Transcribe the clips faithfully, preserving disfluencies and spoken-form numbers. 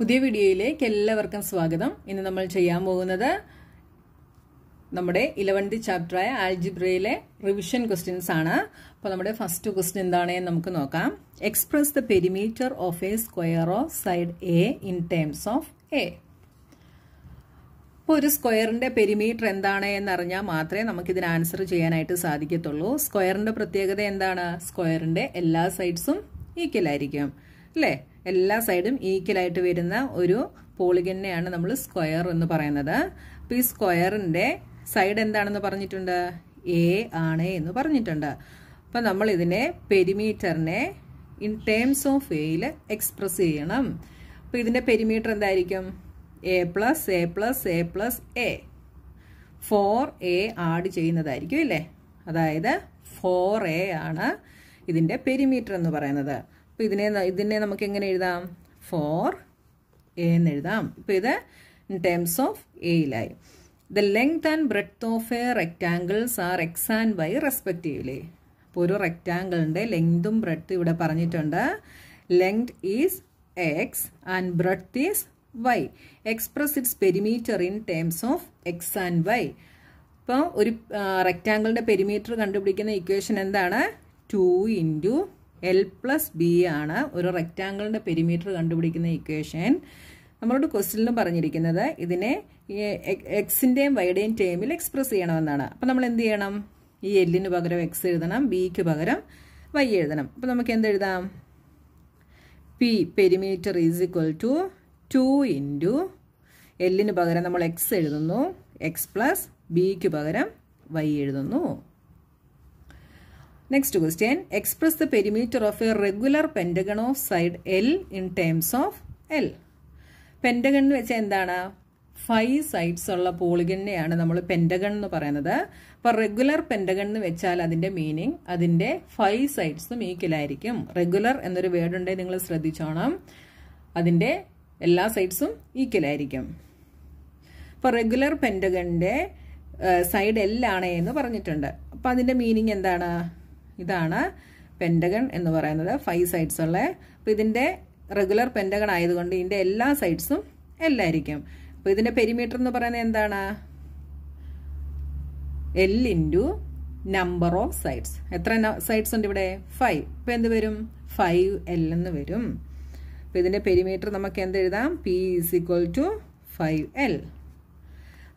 പുതിയ വീഡിയോയിലേക്ക് എല്ലാവർക്കും സ്വാഗതം. ഇന്ന് നമ്മൾ ചെയ്യാൻ പോകുന്നത് നമ്മുടെ പതിനൊന്നാമത്തെ ചാപ്റ്ററായ ആൽജിബ്രയിലെ റിവിഷൻ ക്വസ്റ്റ്യൻസ് ആണ്. അപ്പോൾ നമ്മുടെ ഫസ്റ്റ് ക്വസ്റ്റ്യൻ എന്താണെന്ന് നമുക്ക് നോക്കാം. Express the perimeter of a square of side a in terms of a. അപ്പോൾ ഒരു സ്ക്വയറിൻ്റെ പെരിമീറ്റർ എന്താണ് എന്നറിഞ്ഞാൽ മാത്രമേ നമുക്കിതിന് ആൻസർ ചെയ്യാനായിട്ട് സാധിക്കത്തുള്ളൂ. സ്ക്വയറിൻ്റെ പ്രത്യേകത എന്താണ്? സ്ക്വയറിൻ്റെ എല്ലാ സൈഡ്സും ഈക്വലായിരിക്കും അല്ലേ? എല്ലാ സൈഡും ഈക്വലായിട്ട് വരുന്ന ഒരു പോളിഗനെയാണ് നമ്മൾ സ്ക്വയർ എന്ന് പറയുന്നത്. അപ്പോൾ ഈ സ്ക്വയറിൻ്റെ സൈഡ് എന്താണെന്ന് പറഞ്ഞിട്ടുണ്ട്? എ ആണ് എന്ന് പറഞ്ഞിട്ടുണ്ട്. അപ്പം നമ്മളിതിനെ പെരിമീറ്ററിനെ ഇൻ ടേംസ് ഓഫ് എയിൽ എക്സ്പ്രസ് ചെയ്യണം. അപ്പോൾ ഇതിൻ്റെ പെരിമീറ്റർ എന്തായിരിക്കും? A plus a plus a plus a four a add ചെയ്യുന്നതായിരിക്കും അല്ലേ? അതായത് ഫോർ എ ആണ് ഇതിൻ്റെ പെരിമീറ്റർ എന്ന് പറയുന്നത്. അപ്പോൾ ഇതിനെ ഇതിനെ നമുക്ക് എങ്ങനെ എഴുതാം? ഫോർ എ എന്ന് എഴുതാം. ഇപ്പോൾ ഇത് ഇൻ ടേംസ് ഓഫ് എയിലായി. The length and breadth of a rectangles are x and y respectively. അപ്പോൾ ഒരു റെക്റ്റാങ്കിളിൻ്റെ ലെങ്തും ബ്രെഡ്ത്തും ഇവിടെ പറഞ്ഞിട്ടുണ്ട്. Length is x and breadth is y. Express its perimeter in terms of x and y. ഇപ്പോൾ ഒരു റെക്റ്റാങ്കിളിൻ്റെ പെരിമീറ്റർ കണ്ടുപിടിക്കുന്ന ഇക്വേഷൻ എന്താണ്? Two into L plus B ആണ് ഒരു റെക്റ്റാങ്കിളിൻ്റെ പെരിമീറ്റർ കണ്ടുപിടിക്കുന്ന ഇക്വേഷൻ. നമ്മളോട് ക്വസ്റ്റ്യനിലും പറഞ്ഞിരിക്കുന്നത് ഇതിനെ എക്സിൻ്റെയും വൈയുടെയും ടേമിൽ എക്സ്പ്രസ് ചെയ്യണമെന്നാണ്. അപ്പോൾ നമ്മൾ എന്ത് ചെയ്യണം? ഈ എല്ലിന് പകരം എക്സ് എഴുതണം, ബിക്ക് പകരം വൈ എഴുതണം. അപ്പോൾ നമുക്ക് എന്തെഴുതാം? P perimeter is equal to two into എല്ലിന് പകരം നമ്മൾ എക്സ് എഴുതുന്നു, എക്സ് പ്ലസ് ബിക്ക് പകരം വൈ എഴുതുന്നു. Next question. Express the perimeter of a regular pentagon of side L in terms of L. Pentagon എന്ന് വെച്ചാൽ എന്താണ്? ഫൈവ് സൈഡ്സ് ഉള്ള പോളിഗനെയാണ് നമ്മൾ പെൻറ്റഗൺ എന്ന് പറയുന്നത്. അപ്പോൾ റെഗുലർ പെൻറ്റഗൺ എന്ന് വെച്ചാൽ അതിൻ്റെ മീനിങ് അതിൻ്റെ ഫൈവ് സൈഡ്സും ഈക്വലായിരിക്കും. റെഗുലർ എന്നൊരു വേർഡ് ഉണ്ടെങ്കിൽ നിങ്ങൾ ശ്രദ്ധിച്ചോണം. അതിൻ്റെ എല്ലാ സൈഡ്സും ഈക്വലായിരിക്കും. അപ്പോൾ റെഗുലർ പെൻറ്റഗണിൻ്റെ സൈഡ് എൽ ആണ് എന്ന് പറഞ്ഞിട്ടുണ്ട്. അപ്പോൾ അതിൻ്റെ മീനിങ് എന്താണ്? ഇതാണ് പെൻറ്റഗൺ എന്ന് പറയുന്നത്, ഫൈവ് സൈഡ്സ് ഉള്ള. അപ്പോൾ ഇതിൻ്റെ റെഗുലർ പെൻറ്റഗൺ ആയതുകൊണ്ട് ഇതിൻ്റെ എല്ലാ സൈഡ്സും എല്ലായിരിക്കും. അപ്പോൾ ഇതിൻ്റെ പെരിമീറ്റർ എന്ന് പറയുന്നത് എന്താണ്? L into number of sides. എത്ര സൈഡ്സ് ഉണ്ട് ഇവിടെ? ഫൈവ്. ഇപ്പോൾ എന്ത് വരും? ഫൈവ് എൽ എന്ന് വരും. അപ്പോൾ ഇതിൻ്റെ പെരിമീറ്റർ നമുക്ക് എന്തെഴുതാം? P is equal to five L.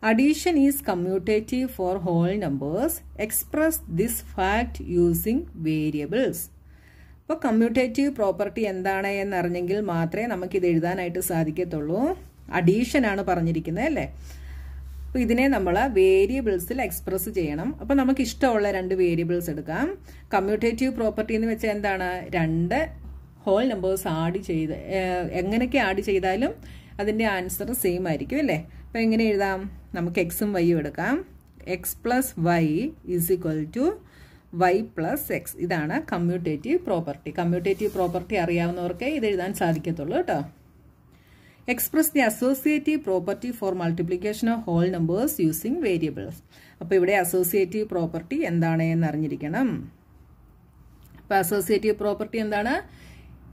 Addition is commutative for whole numbers. Express this fact using variables. അപ്പോൾ കമ്മ്യൂട്ടേറ്റീവ് പ്രോപ്പർട്ടി എന്താണ് എന്നറിഞ്ഞെങ്കിൽ മാത്രമേ നമുക്കിത് എഴുതാനായിട്ട് സാധിക്കത്തുള്ളൂ. അഡീഷനാണ് പറഞ്ഞിരിക്കുന്നത് അല്ലേ? അപ്പോൾ ഇതിനെ നമ്മൾ വേരിയബിൾസിൽ എക്സ്പ്രസ് ചെയ്യണം. അപ്പോൾ നമുക്ക് ഇഷ്ടമുള്ള രണ്ട് വേരിയബിൾസ് എടുക്കാം. കമ്മ്യൂട്ടേറ്റീവ് പ്രോപ്പർട്ടി എന്ന് വെച്ചാൽ എന്താണ്? രണ്ട് ഹോൾ നമ്പേഴ്സ് ആഡ് ചെയ്ത് എങ്ങനെയൊക്കെ ആഡ് ചെയ്താലും അതിൻ്റെ ആൻസർ സെയിം ആയിരിക്കും അല്ലേ? അപ്പോൾ എങ്ങനെ എഴുതാം? നമുക്ക് എക്സും വൈയും എടുക്കാം. X plus y is equal to y plus x. ഇതാണ് കമ്മ്യൂട്ടേറ്റീവ് പ്രോപ്പർട്ടി. കമ്മ്യൂട്ടേറ്റീവ് പ്രോപ്പർട്ടി അറിയാവുന്നവർക്ക് ഇത് എഴുതാൻ സാധിക്കത്തുള്ളൂ കേട്ടോ. Express the associative property for multiplication of whole numbers using variables. അപ്പോൾ ഇവിടെ അസോസിയേറ്റീവ് പ്രോപ്പർട്ടി എന്താണ് എന്നറിഞ്ഞിരിക്കണം. അപ്പോൾ അസോസിയേറ്റീവ് പ്രോപ്പർട്ടി എന്താണ്?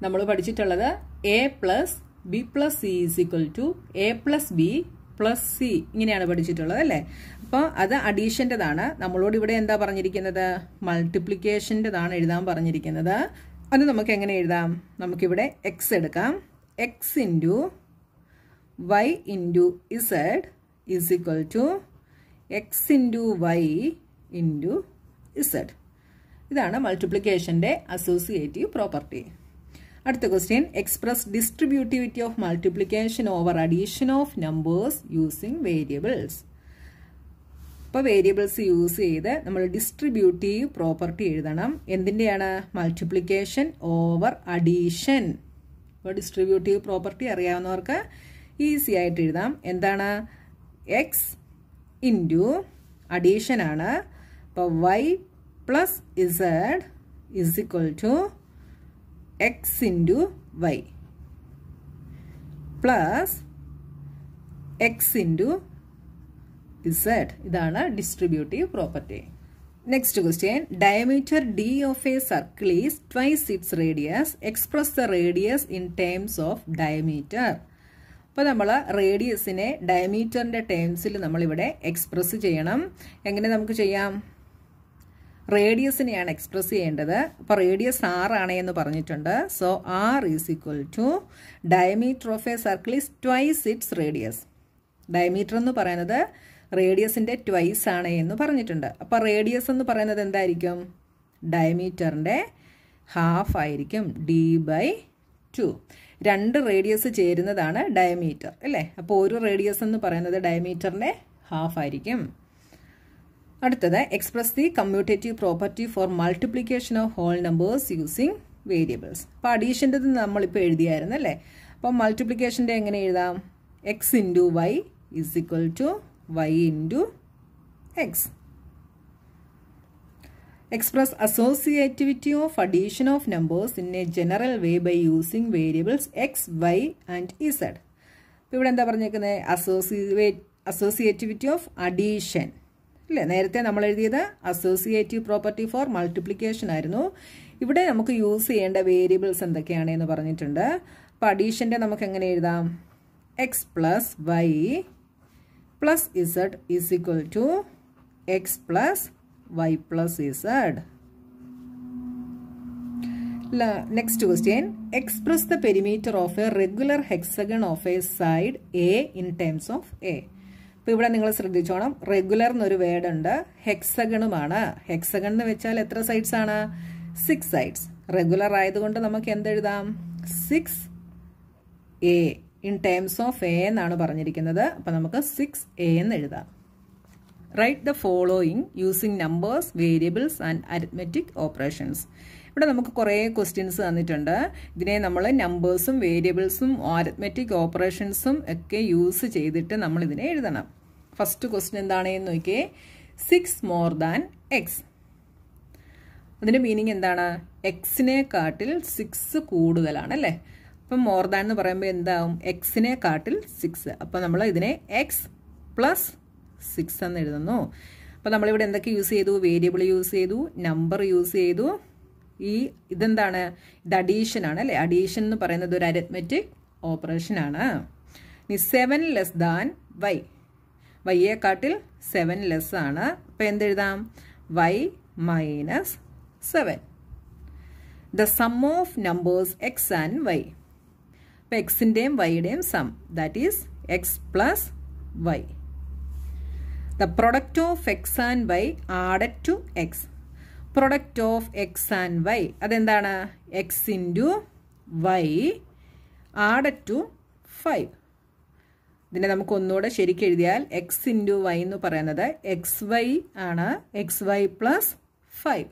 നമ്മൾ പഠിച്ചിട്ടുള്ളത് a plus b plus c is equal to a plus b plus c, ഇങ്ങനെയാണ് പഠിച്ചിട്ടുള്ളത് അല്ലേ? അപ്പോൾ അത് അഡീഷൻ്റെതാണ്. നമ്മളോട് ഇവിടെ എന്താ പറഞ്ഞിരിക്കുന്നത്? മൾട്ടിപ്ലിക്കേഷൻ്റെതാണ് എഴുതാൻ പറഞ്ഞിരിക്കുന്നത്. അത് നമുക്ക് എങ്ങനെ എഴുതാം? നമുക്കിവിടെ എക്സ് എടുക്കാം. X into y into z is equal to x into y into z. ഇതാണ് മൾട്ടിപ്ലിക്കേഷൻ്റെ അസോസിയേറ്റീവ് പ്രോപ്പർട്ടി. അടുത്ത question. Express distributivity of multiplication over addition of numbers using variables. അപ്പോൾ വേരിയബിൾസ് യൂസ് ചെയ്ത് നമ്മൾ ഡിസ്ട്രിബ്യൂട്ടീവ് പ്രോപ്പർട്ടി എഴുതണം. എന്തിൻ്റെയാണ്? Multiplication over addition. അപ്പോൾ distributive property അറിയാവുന്നവർക്ക് ഈസി ആയിട്ട് എഴുതാം. എന്താണ്? എക്സ് ഇൻറ്റു അഡീഷനാണ്. അപ്പോൾ y plus z is equal to x into y plus x into z. ഇതാണ് distributive property. Next question. Diameter D of a circle is twice its radius. Express the radius in terms of diameter. അപ്പോൾ നമ്മൾ റേഡിയസിനെ ഡയമീറ്ററിൻ്റെ ടേംസിൽ നമ്മളിവിടെ express ചെയ്യണം. എങ്ങനെ നമുക്ക് ചെയ്യാം? റേഡിയസിനെയാണ് express ചെയ്യേണ്ടത്. അപ്പോൾ റേഡിയസ് ആർ ആണ് എന്ന് പറഞ്ഞിട്ടുണ്ട്. So R is equal to diameter of a circle is twice its radius. Diameter എന്ന് പറയുന്നത് റേഡിയസിൻ്റെ ട്വൈസ് ആണ് എന്ന് പറഞ്ഞിട്ടുണ്ട്. അപ്പോൾ റേഡിയസ് എന്ന് പറയുന്നത് എന്തായിരിക്കും? ഡയമീറ്ററിൻ്റെ ഹാഫ് ആയിരിക്കും, ഡി ബൈ ടു. രണ്ട് റേഡിയസ് ചേരുന്നതാണ് ഡയമീറ്റർ അല്ലേ? അപ്പോൾ ഒരു റേഡിയസ് എന്ന് പറയുന്നത് ഡയമീറ്ററിൻ്റെ ഹാഫ് ആയിരിക്കും. അടുത്തത് express the commutative property for multiplication of whole numbers using variables. അപ്പോൾ അഡീഷൻ്റെ നമ്മളിപ്പോൾ എഴുതിയായിരുന്നു അല്ലേ? അപ്പോൾ മൾട്ടിപ്ലിക്കേഷൻ്റെ എങ്ങനെ എഴുതാം? X into y is equal to y into x. Express associativity of addition of numbers in a general way by using variables x y and z. അപ്പോൾ ഇവിടെ എന്താ പറഞ്ഞേക്കുന്നത്? അസോസിയേ അസോസിയേറ്റിവിറ്റി ഓഫ് അഡീഷൻ അല്ലേ? നേരത്തെ നമ്മൾ എഴുതിയത് അസോസിയേറ്റീവ് പ്രോപ്പർട്ടി ഫോർ മൾട്ടിപ്ലിക്കേഷൻ ആയിരുന്നു. ഇവിടെ നമുക്ക് യൂസ് ചെയ്യേണ്ട വേരിയബിൾസ് എന്തൊക്കെയാണ് എന്ന് പറഞ്ഞിട്ടുണ്ട്. അപ്പോൾ അഡീഷൻ്റെ നമുക്ക് എങ്ങനെ എഴുതാം? X plus y plus z is equal to x plus y plus z. Next question, express the perimeter of a regular hexagon of a side A in terms of A. ഇപ്പോൾ ഇവിടെ നിങ്ങൾ ശ്രദ്ധിച്ചോണം, റെഗുലർ എന്നൊരു word ഉണ്ട്, ഹെക്സഗണുമാണ്. Hexagon എന്ന് വെച്ചാൽ എത്ര sides ആണ്? Six sides. റെഗുലർ ആയതുകൊണ്ട് നമുക്ക് എന്തെഴുതാം? Six a in terms of a എന്നാണ് പറഞ്ഞിരിക്കുന്നത്. അപ്പം നമുക്ക് സിക്സ് എ എന്ന് എഴുതാം. Write the following using numbers, variables and arithmetic operations. ഇവിടെ നമുക്ക് കുറേ ക്വസ്റ്റ്യൻസ് തന്നിട്ടുണ്ട്. ഇതിനെ നമ്മൾ നമ്പേഴ്സും വേരിയബിൾസും അരിത്മെറ്റിക് ഓപ്പറേഷൻസും ഒക്കെ യൂസ് ചെയ്തിട്ട് നമ്മൾ ഇതിനെ എഴുതണം. ഫസ്റ്റ് ക്വസ്റ്റ്യൻ എന്താണെന്ന് നോക്കിയേ. Six more than x. അതിൻ്റെ മീനിങ് എന്താണ്? എക്സിനെക്കാട്ടിൽ സിക്സ് കൂടുതലാണ് അല്ലേ? അപ്പം മോർ ദാൻ എന്ന് പറയുമ്പോൾ എന്താവും? എക്സിനെക്കാട്ടിൽ സിക്സ്. അപ്പം നമ്മൾ ഇതിനെ എക്സ് പ്ലസ് സിക്സ് എന്ന് എഴുതുന്നു. അപ്പോൾ നമ്മളിവിടെ എന്തൊക്കെ യൂസ് ചെയ്തു? വേരിയബിൾ യൂസ് ചെയ്തു, നമ്പർ യൂസ് ചെയ്തു. ഈ ഇതെന്താണ്? ഇത് അഡീഷൻ ആണ് അല്ലേ? അഡീഷൻ എന്ന് പറയുന്നത് ഒരു അരിത്മെറ്റിക് ഓപ്പറേഷൻ ആണ്. ഇനി സെവൻ ലെസ് ദാൻ വൈ. വൈയെക്കാട്ടിൽ സെവൻ ലെസ് ആണ്. അപ്പോൾ എന്തെഴുതാം? Y minus seven. The sum of numbers X and Y. അപ്പോൾ എക്സിൻ്റെയും വൈയുടെയും sum, that is X plus Y. The product of x and y added to x. Product of x and y. അതെന്താണ്? x into y added to five. ഇതിനെ നമുക്ക് ഒന്നുകൂടെ ശരിക്കും എഴുതിയാൽ x into y എന്ന് പറയുന്നത് എക്സ് വൈ ആണ്, x y plus five.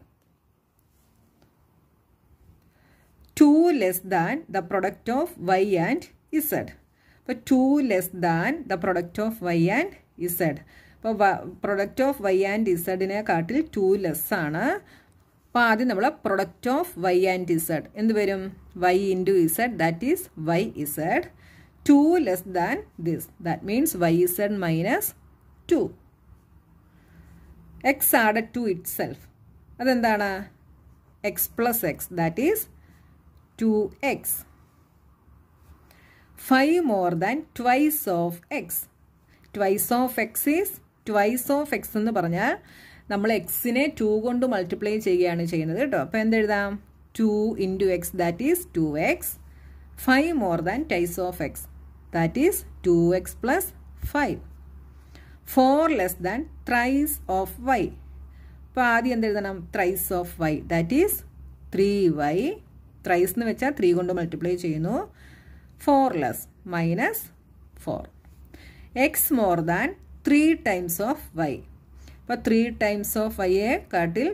Two less than the product of y and z. അപ്പോൾ two less than the product of y and z. അപ്പോൾ പ്രൊഡക്റ്റ് ഓഫ് വൈ ആൻഡ് ഇസഡിനെ കാട്ടിൽ two less ആണ്. അപ്പോൾ ആദ്യം നമ്മൾ product of y and z എന്ത് വരും? Y into z, that is y z. Two less than this, that means y z minus two. X added to itself, അതെന്താണ്? X plus x, that is two x. Five more than twice of x. Twice of x is twice of x എന്ന് പറഞ്ഞാൽ നമ്മൾ എക്സിനെ to കൊണ്ട് multiply ചെയ്യുകയാണ് ചെയ്യുന്നത് കേട്ടോ. അപ്പോൾ എന്തെഴുതാം? Two into x, that is two x. Five more than twice of x, that is two x plus five. Four less than thrice of y. അപ്പോൾ ആദ്യം എന്തെഴുതണം? Thrice of y, that is three y. Thrice എന്ന് വെച്ചാൽ three കൊണ്ട് multiply ചെയ്യുന്നു. Four less minus four. X more than three times of y. അപ്പോൾ three times of വൈയെ കാട്ടിൽ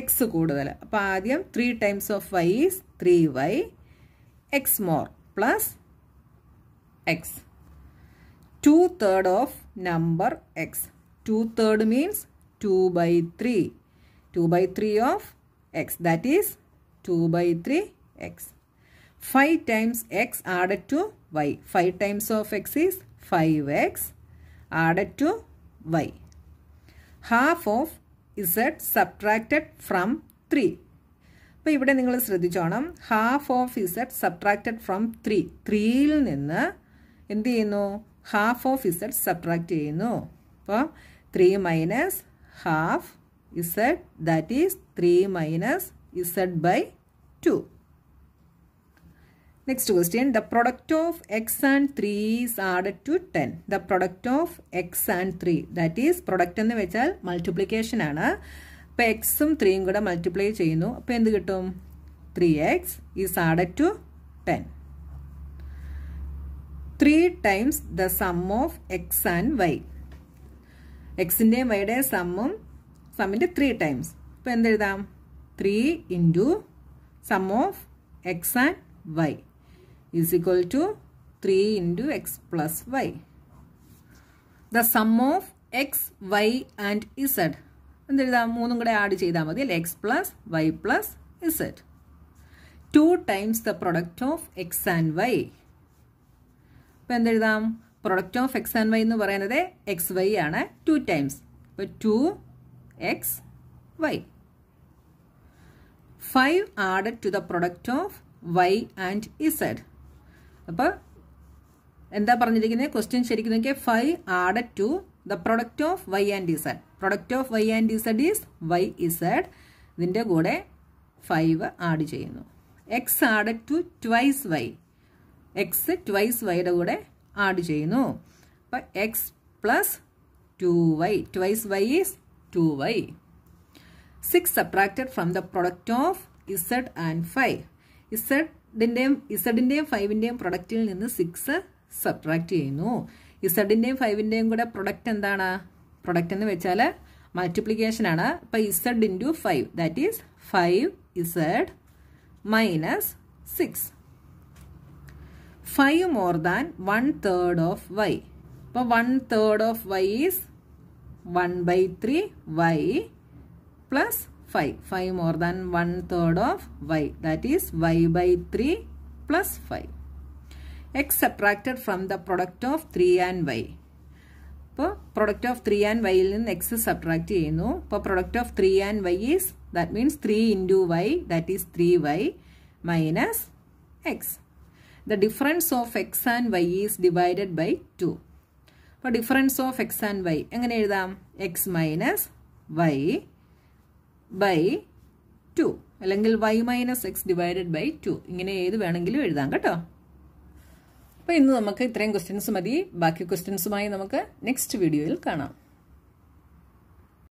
എക്സ് കൂടുതൽ. അപ്പോൾ ആദ്യം three times of y is three y. X more plus x. Two third of number x. Two third means two by three. Two by three of x, that is two by three x. Five times x added to y. Five times of x is five x added to y. Half of z subtracted from three. അപ്പോൾ ഇവിടെ നിങ്ങൾ ശ്രദ്ധിച്ചോണം, half of z subtracted from three, ത്രീയിൽ നിന്ന് എന്ത് ചെയ്യുന്നു? Half of Z subtract ചെയ്യുന്നു. അപ്പോൾ three minus half z, that is three minus z by two. Next question, the product of x and three is added to ten. The product of x and three, that is product ennu vechal multiplication aanu. Appo x um three um kuda multiply cheyunu. Appo endu kittum? three x is added to ten. three times the sum of x and y. X inde y de sum um sum inde three times. Appo endu edam? three into sum of x and y is equal to three into x plus y. The sum of x, y and z. And there is add cheyidha x plus y plus z. two times the product of x and y. And there is product of x and y nu parayanade x y aanu two times. So two x y. five added to the product of y and z. அப்போ എന്താ പറഞ്ഞിരിക്കുന്നത്? Question ശരിക്കും നോക്കിയാൽ five added to the product of y and z. Product of y and z is y z. ഇതിൻ്റെ കൂടെ five add ചെയ്യുന്നു. X added to twice y. X twice വൈയുടെ കൂടെ ആഡ് ചെയ്യുന്നു. അപ്പം x plus two y. Twice y is two y. Six subtracted from the product of z and five. ഇസഡിൻ്റെയും ഇസഡിൻ്റെയും ഫൈവിൻ്റെയും പ്രൊഡക്റ്റിൽ നിന്ന് സിക്സ് സബ്ട്രാക്റ്റ് ചെയ്യുന്നു. ഇസഡിൻ്റെയും ഫൈവിൻ്റെയും കൂടെ പ്രൊഡക്റ്റ് എന്താണ്? പ്രൊഡക്റ്റ് എന്ന് വെച്ചാൽ മൾട്ടിപ്ലിക്കേഷൻ ആണ്. അപ്പോൾ z into five, that is five z minus six. Five more than one third of y. അപ്പോൾ one third of y is one by three y plus five. Five more than one third of y, that is y by three plus five. X subtracted from the product of three and Y. അപ്പോൾ product of three and വൈയിൽ നിന്ന് x subtract ചെയ്യുന്നു. അപ്പോൾ product of three and y is, that means three into y, that is three y minus x. The difference of x and y is divided by two. അപ്പോൾ difference of x and y എങ്ങനെ എഴുതാം? X minus y by two, അല്ലെങ്കിൽ y minus x divided by two. ഇങ്ങനെ ഏത് വേണമെങ്കിലും എഴുതാം കേട്ടോ. അപ്പോൾ ഇന്ന് നമുക്ക് ഇത്രയും ക്വസ്റ്റ്യൻസ് മതി. ബാക്കി ക്വസ്റ്റ്യൻസുമായി നമുക്ക് നെക്സ്റ്റ് വീഡിയോയിൽ കാണാം.